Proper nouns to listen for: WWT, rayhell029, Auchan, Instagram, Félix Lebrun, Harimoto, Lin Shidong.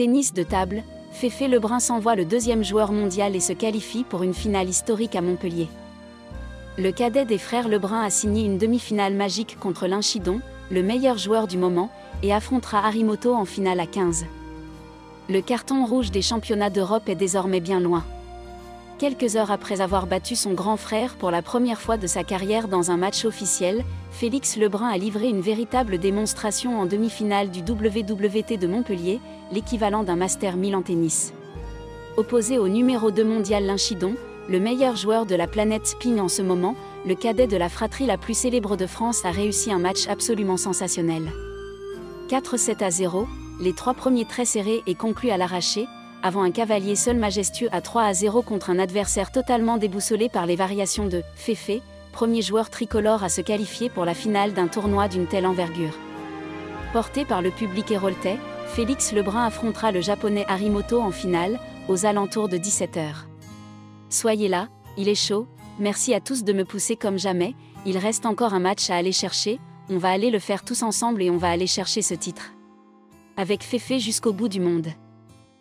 Tennis de table, Félix Lebrun s'envoie le deuxième joueur mondial et se qualifie pour une finale historique à Montpellier. Le cadet des frères Lebrun a signé une demi-finale magique contre Lin Shidong, le meilleur joueur du moment, et affrontera Harimoto en finale à 15. Le carton rouge des championnats d'Europe est désormais bien loin. Quelques heures après avoir battu son grand frère pour la première fois de sa carrière dans un match officiel, Félix Lebrun a livré une véritable démonstration en demi-finale du WWT de Montpellier, l'équivalent d'un Master 1000 en tennis. Opposé au numéro 2 mondial Lin Shidong, le meilleur joueur de la planète Spin en ce moment, le cadet de la fratrie la plus célèbre de France a réussi un match absolument sensationnel. 4-7-0, les trois premiers très serrés et conclus à l'arraché, avant un cavalier seul majestueux à 3-0 contre un adversaire totalement déboussolé par les variations de « Féfé », premier joueur tricolore à se qualifier pour la finale d'un tournoi d'une telle envergure. Porté par le public héroltais, Félix Lebrun affrontera le japonais Harimoto en finale, aux alentours de 17 h. Soyez là, il est chaud, merci à tous de me pousser comme jamais, il reste encore un match à aller chercher, on va aller le faire tous ensemble et on va aller chercher ce titre. Avec Féfé jusqu'au bout du monde.